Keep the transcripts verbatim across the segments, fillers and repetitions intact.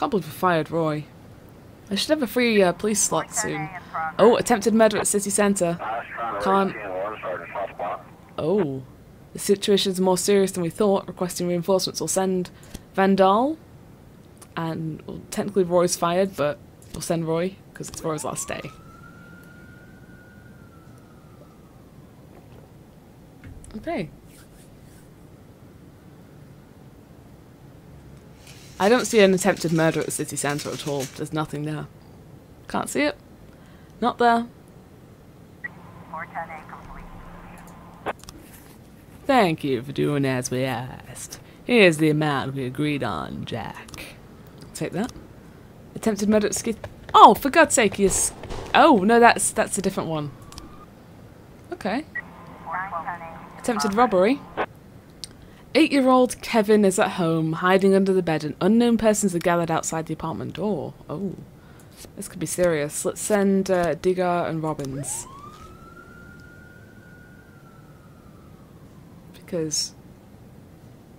Can't believe we fired Roy. I should have a free uh, police slot soon. Oh, attempted murder at city centre. Can't... Oh. The situation's more serious than we thought. Requesting reinforcements. We'll send Vandal. And well, technically Roy's fired, but we'll send Roy, because it's Roy's last day. Okay. I don't see an attempted murder at the city centre at all. There's nothing there. Can't see it. Not there. Thank you for doing as we asked. Here's the amount we agreed on, Jack. Take that. Attempted murder at ski... Oh, for God's sake, he is... Oh, no, that's, that's a different one. Okay. Attempted robbery. Eight-year-old Kevin is at home, hiding under the bed, and unknown persons are gathered outside the apartment door. Oh, this could be serious. Let's send uh, Digger and Robbins. Because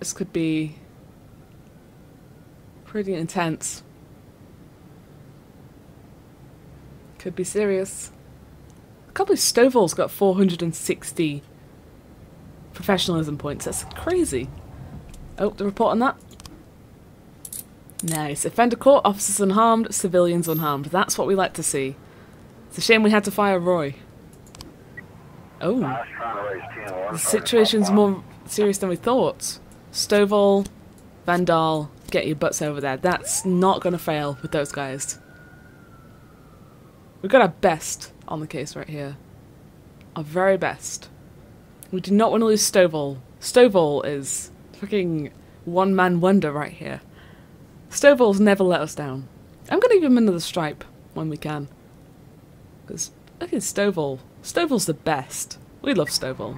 this could be pretty intense. Could be serious. I can't believe Stovall's got four hundred sixty... professionalism points. That's crazy. Oh, the report on that. Nice. Offender court, officers unharmed, civilians unharmed. That's what we like to see. It's a shame we had to fire Roy. Oh. The situation's more serious than we thought. Stovall, Vandal, get your butts over there. That's not going to fail with those guys. We've got our best on the case right here. Our very best. We do not want to lose Stovall. Stovall is fucking one-man wonder right here. Stovall's never let us down. I'm going to give him another stripe when we can. Because, look at Stovall. Stovall's the best. We love Stovall.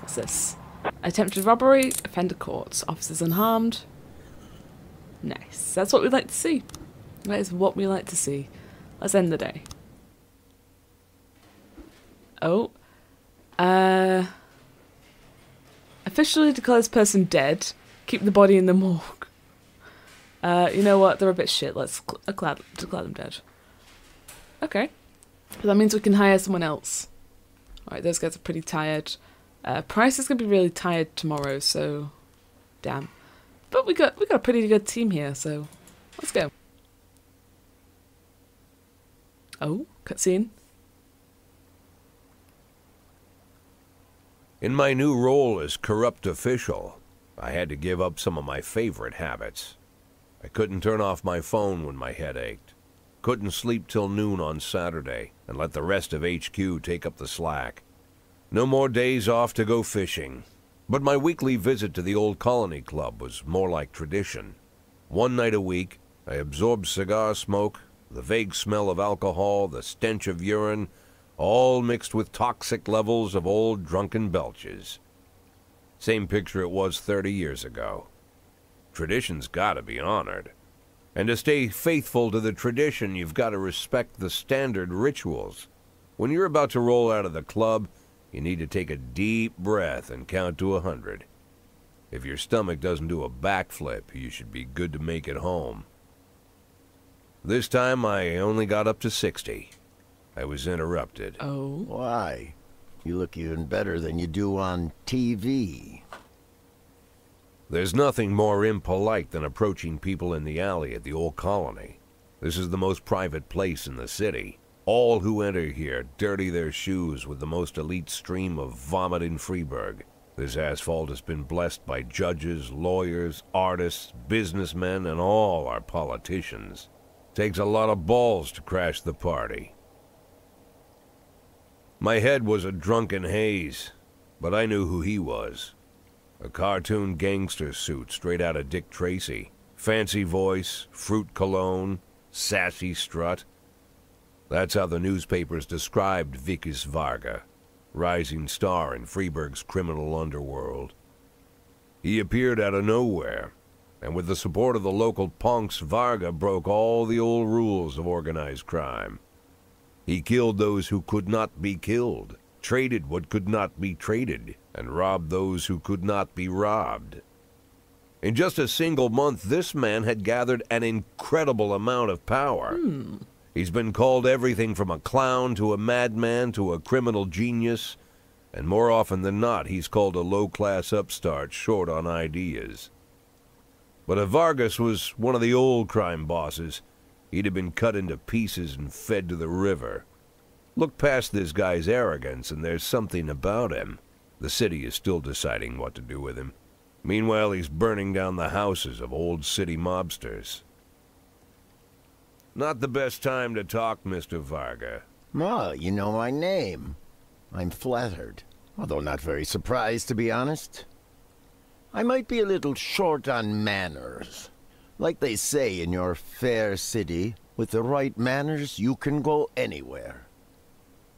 What's this? Attempted robbery, offender courts, officers unharmed. Nice. That's what we'd like to see. That is what we like to see. Let's end the day. Oh. Uh, officially declares person dead. Keep the body in the morgue. Uh, you know what? They're a bit shit. Let's declare them dead. Okay. So that means we can hire someone else. Alright, those guys are pretty tired. Uh, Price is going to be really tired tomorrow, so... Damn. But we got, we got a pretty good team here, so... Let's go. Oh, cutscene. In my new role as corrupt official, I had to give up some of my favorite habits. I couldn't turn off my phone when my head ached, couldn't sleep till noon on Saturday, and let the rest of H Q take up the slack. No more days off to go fishing, but my weekly visit to the old colony club was more like tradition. One night a week, I absorbed cigar smoke, the vague smell of alcohol, the stench of urine, all mixed with toxic levels of old drunken belches. Same picture it was thirty years ago. Tradition's gotta be honored. And to stay faithful to the tradition, you've gotta respect the standard rituals. When you're about to roll out of the club, you need to take a deep breath and count to a hundred. If your stomach doesn't do a backflip, you should be good to make it home. This time, I only got up to sixty. I was interrupted. Oh? Why? You look even better than you do on T V. There's nothing more impolite than approaching people in the alley at the old colony. This is the most private place in the city. All who enter here dirty their shoes with the most elite stream of vomit in Freeburg. This asphalt has been blessed by judges, lawyers, artists, businessmen, and all our politicians. Takes a lot of balls to crash the party. My head was a drunken haze, but I knew who he was. A cartoon gangster suit straight out of Dick Tracy. Fancy voice, fruit cologne, sassy strut. That's how the newspapers described Vickis Varga, rising star in Freeburg's criminal underworld. He appeared out of nowhere, and with the support of the local punks, Varga broke all the old rules of organized crime. He killed those who could not be killed, traded what could not be traded, and robbed those who could not be robbed. In just a single month, this man had gathered an incredible amount of power. Hmm. He's been called everything from a clown to a madman to a criminal genius, and more often than not, he's called a low-class upstart short on ideas. But if Vargas was one of the old crime bosses, he'd have been cut into pieces and fed to the river. Look past this guy's arrogance, and there's something about him. The city is still deciding what to do with him. Meanwhile, he's burning down the houses of old city mobsters. Not the best time to talk, Mister Varga. Well, you know my name. I'm flattered, although not very surprised, to be honest. I might be a little short on manners. Like they say in your fair city, with the right manners, you can go anywhere.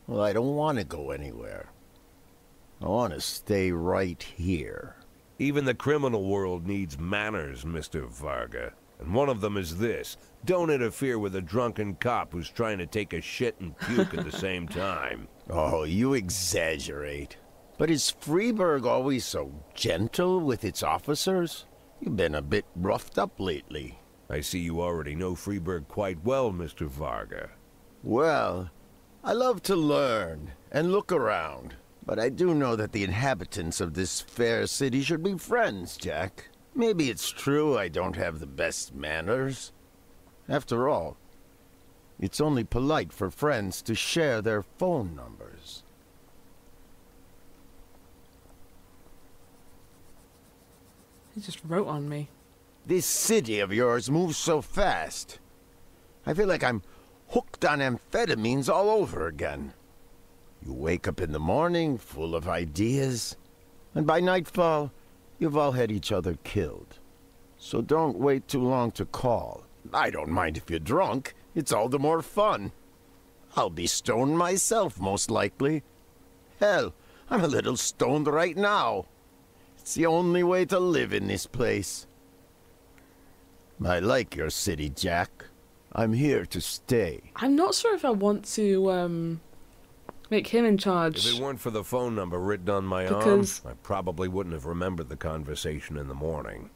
Well, I don't want to go anywhere. I want to stay right here. Even the criminal world needs manners, Mister Varga. And one of them is this. Don't interfere with a drunken cop who's trying to take a shit and puke at the same time. Oh, you exaggerate. But is Freeburg always so gentle with its officers? You've been a bit roughed up lately. I see you already know Freeburg quite well, Mister Varga. Well, I love to learn and look around, but I do know that the inhabitants of this fair city should be friends, Jack. Maybe it's true I don't have the best manners. After all, it's only polite for friends to share their phone numbers. He just wrote on me. This city of yours moves so fast. I feel like I'm hooked on amphetamines all over again. You wake up in the morning full of ideas, and by nightfall, you've all had each other killed. So don't wait too long to call. I don't mind if you're drunk. It's all the more fun. I'll be stoned myself, most likely. Hell, I'm a little stoned right now. It's the only way to live in this place. I like your city, Jack. I'm here to stay. I'm not sure if I want to um, make him in charge. If it weren't for the phone number written on my arm, I probably wouldn't have remembered the conversation in the morning.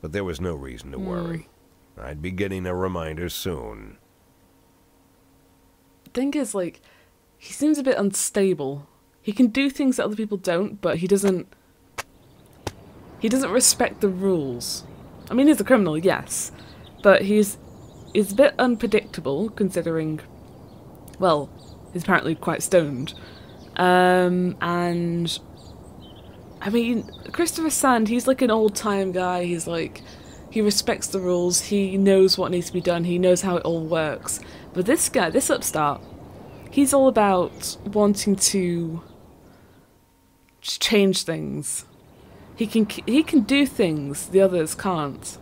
But there was no reason to mm. worry. I'd be getting a reminder soon. The thing is, like, he seems a bit unstable. He can do things that other people don't, but he doesn't... He doesn't respect the rules. I mean, he's a criminal, yes. But he's... It's a bit unpredictable, considering, well, he's apparently quite stoned. Um, and, I mean, Christopher Sand, he's like an old-time guy. He's like, he respects the rules, he knows what needs to be done, he knows how it all works. But this guy, this upstart, he's all about wanting to change things. He can, he can do things the others can't.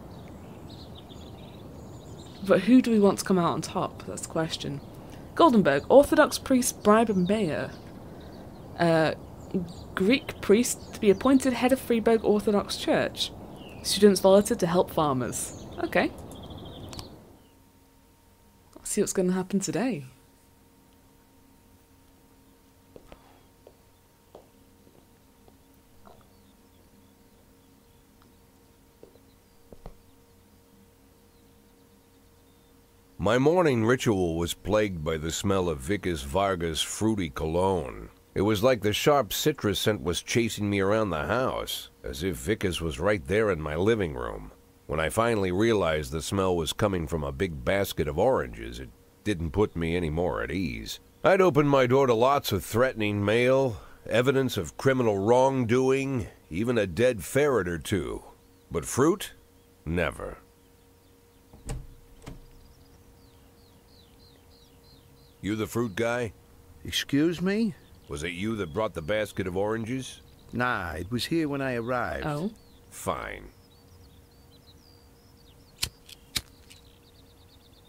But who do we want to come out on top? That's the question. Goldenberg, Orthodox priest, bribe a mayor. Uh, Greek priest to be appointed head of Freeburg Orthodox Church. Students volunteer to help farmers. Okay. Let's see what's going to happen today. My morning ritual was plagued by the smell of Vickis Varga's fruity cologne. It was like the sharp citrus scent was chasing me around the house, as if Vickis was right there in my living room. When I finally realized the smell was coming from a big basket of oranges, it didn't put me any more at ease. I'd opened my door to lots of threatening mail, evidence of criminal wrongdoing, even a dead ferret or two. But fruit? Never. You the fruit guy? Excuse me? Was it you that brought the basket of oranges? Nah, it was here when I arrived. Oh. Fine.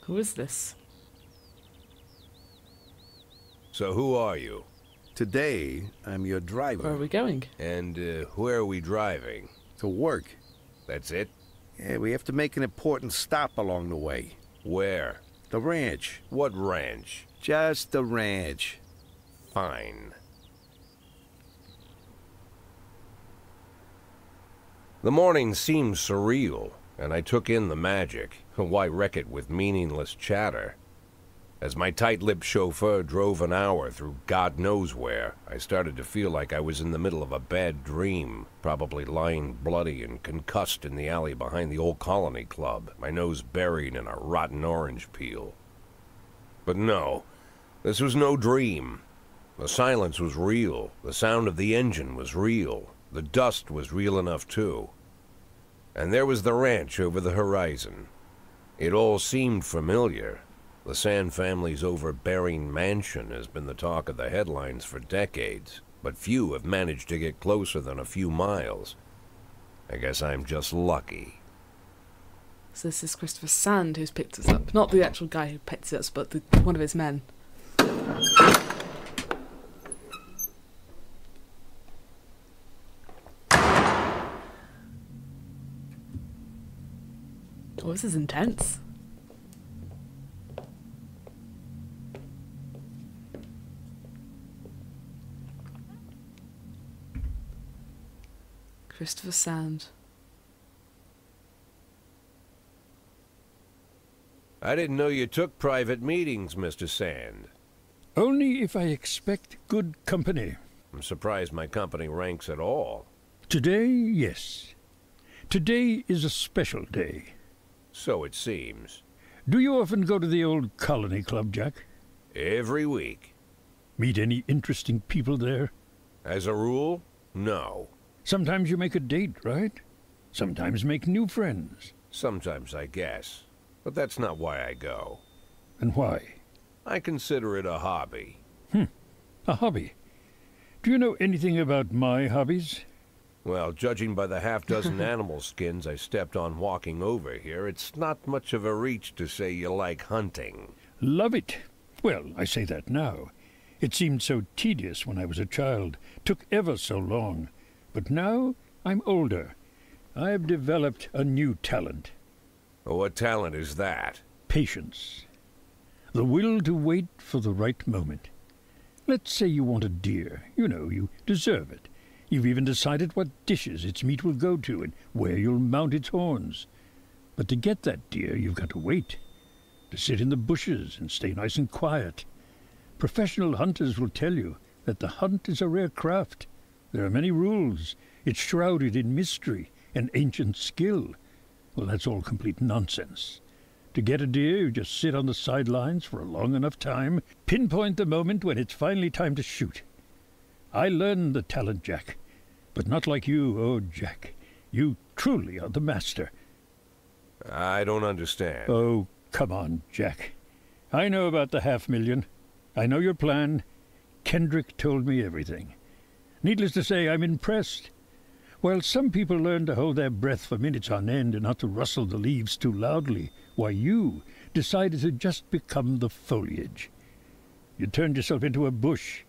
Who is this? So who are you? Today, I'm your driver. Where are we going? And uh, where are we driving? To work. That's it? Yeah, we have to make an important stop along the way. Where? The ranch. What ranch? Just the ranch. Fine. The morning seemed surreal, and I took in the magic. Why wreck it with meaningless chatter? As my tight-lipped chauffeur drove an hour through God knows where, I started to feel like I was in the middle of a bad dream, probably lying bloody and concussed in the alley behind the Old Colony Club, my nose buried in a rotten orange peel. But no, this was no dream. The silence was real, the sound of the engine was real, the dust was real enough too. And there was the ranch over the horizon. It all seemed familiar. The Sand family's overbearing mansion has been the talk of the headlines for decades, but few have managed to get closer than a few miles. I guess I'm just lucky. So this is Christopher Sand who's picked us up. Not the actual guy who picked us, but the, one of his men. Oh, this is intense. Christopher Sand. I didn't know you took private meetings, Mister Sand. Only if I expect good company. I'm surprised my company ranks at all. Today, yes. Today is a special day. So it seems. Do you often go to the Old Colony Club, Jack? Every week. Meet any interesting people there? As a rule, no. Sometimes you make a date, right? Sometimes make new friends. Sometimes, I guess. But that's not why I go. And why? I consider it a hobby. Hmm. A hobby? Do you know anything about my hobbies? Well, judging by the half dozen animal skins I stepped on walking over here, it's not much of a reach to say you like hunting. Love it. Well, I say that now. It seemed so tedious when I was a child. Took ever so long. But now, I'm older. I've developed a new talent. What talent is that? Patience. The will to wait for the right moment. Let's say you want a deer. You know, you deserve it. You've even decided what dishes its meat will go to and where you'll mount its horns. But to get that deer, you've got to wait. To sit in the bushes and stay nice and quiet. Professional hunters will tell you that the hunt is a rare craft. There are many rules. It's shrouded in mystery and ancient skill. Well, that's all complete nonsense. To get a deer, you just sit on the sidelines for a long enough time, pinpoint the moment when it's finally time to shoot. I learned the talent, Jack, but not like you. Oh, Jack, you truly are the master. I don't understand. Oh, come on, Jack. I know about the half million. I know your plan. Kendrick told me everything. Needless to say, I'm impressed. While some people learn to hold their breath for minutes on end and not to rustle the leaves too loudly, why, you decided to just become the foliage. You turned yourself into a bush,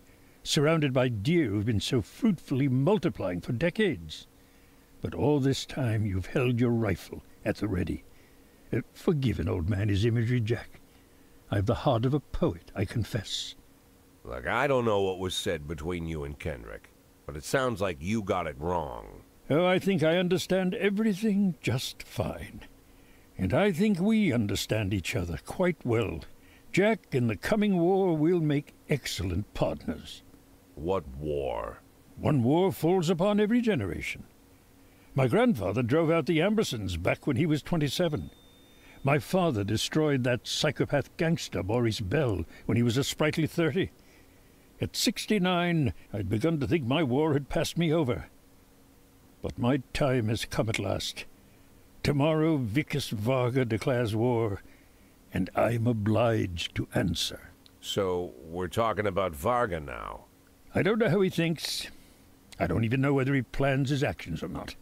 surrounded by deer who've been so fruitfully multiplying for decades. But all this time you've held your rifle at the ready. Uh, forgive an old man his imagery, Jack. I've the heart of a poet, I confess. Look, I don't know what was said between you and Kendrick. But it sounds like you got it wrong. Oh, I think I understand everything just fine. And I think we understand each other quite well. Jack, in the coming war, we'll make excellent partners. What war? One war falls upon every generation. My grandfather drove out the Ambersons back when he was twenty-seven. My father destroyed that psychopath gangster, Boris Bell, when he was a sprightly thirty. At sixty-nine, I'd begun to think my war had passed me over. But my time has come at last. Tomorrow, Vickis Varga declares war, and I'm obliged to answer. So, we're talking about Varga now? I don't know how he thinks. I don't even know whether he plans his actions or not.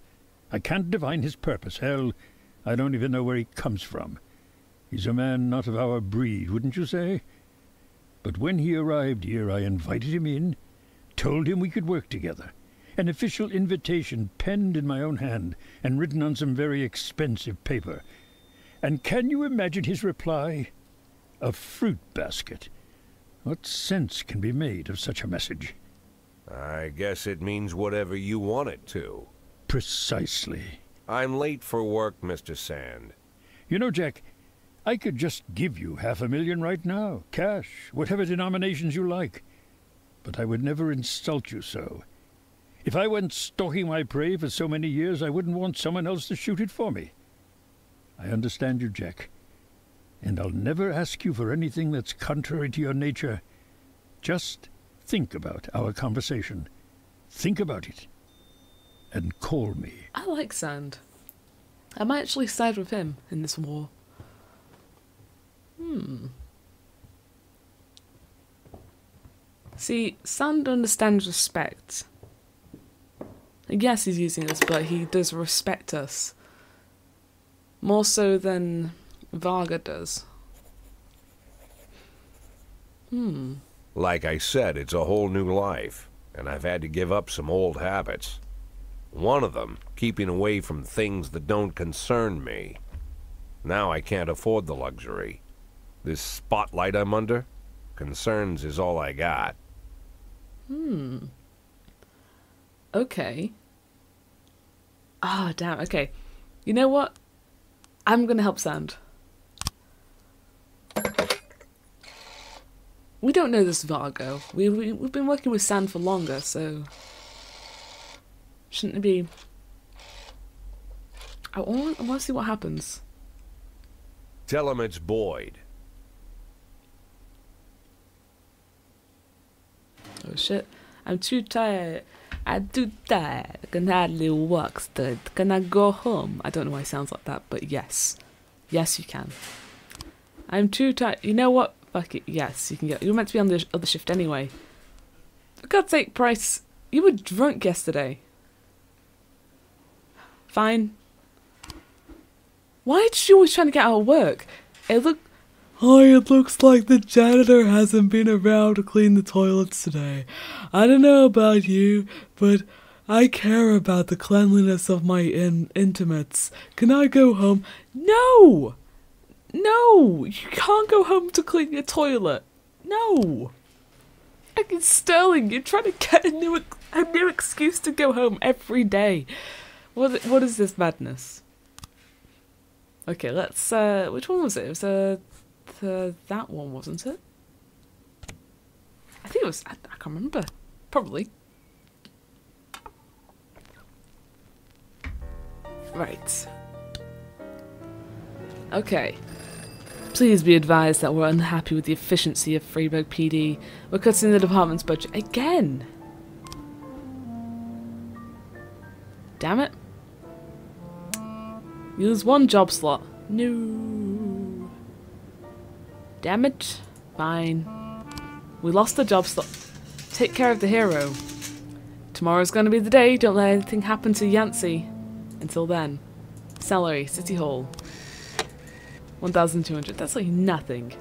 I can't divine his purpose. Hell, I don't even know where he comes from. He's a man not of our breed, wouldn't you say? But when he arrived here, I invited him in, told him we could work together. An official invitation penned in my own hand and written on some very expensive paper. And can you imagine his reply? A fruit basket. What sense can be made of such a message? I guess it means whatever you want it to. Precisely. I'm late for work, Mister Sand. You know, Jack, I could just give you half a million right now, cash, whatever denominations you like. But I would never insult you so. If I went stalking my prey for so many years, I wouldn't want someone else to shoot it for me. I understand you, Jack. And I'll never ask you for anything that's contrary to your nature. Just think about our conversation. Think about it. And call me. I like Sand. I'm actually side with him in this war. Hmm. See, Sand understands respect. Yes, he's using us, but he does respect us. More so than Varga does. Hmm. Like I said, it's a whole new life, and I've had to give up some old habits. One of them, keeping away from things that don't concern me. Now I can't afford the luxury. This spotlight I'm under, concerns is all I got. Hmm. Okay. Ah, oh, damn, okay. You know what? I'm gonna help Sand. We don't know this Vargo. We, we, we've been working with Sand for longer, so... Shouldn't it be... I want, I want to see what happens. Tell him it's Boyd. Oh shit. I'm too tired. I'm too tired. I can hardly walk, stud. Can I go home? I don't know why it sounds like that, but yes. Yes, you can. I'm too tired. You know what? Fuck it. Yes, you can get... You're meant to be on the other shift anyway. For God's sake, Price. You were drunk yesterday. Fine. Why is she always trying to get out of work? It look... Oh, it looks like the janitor hasn't been around to clean the toilets today. I don't know about you, but I care about the cleanliness of my in intimates. Can I go home? No! No! You can't go home to clean your toilet. No! Fucking Sterling, you're trying to get a new, a new excuse to go home every day. What what is this madness? Okay, let's. Uh, which one was it? It was uh, the, that one, wasn't it? I think it was. I, I can't remember. Probably. Right. Okay. Please be advised that we're unhappy with the efficiency of Freeburg P D. We're cutting the department's budget again. Damn it. You lose one job slot. No. Damn it. Fine. We lost the job slot. Take care of the hero. Tomorrow's going to be the day. Don't let anything happen to Yancey. Until then. Salary. City Hall. one thousand two hundred. That's like nothing.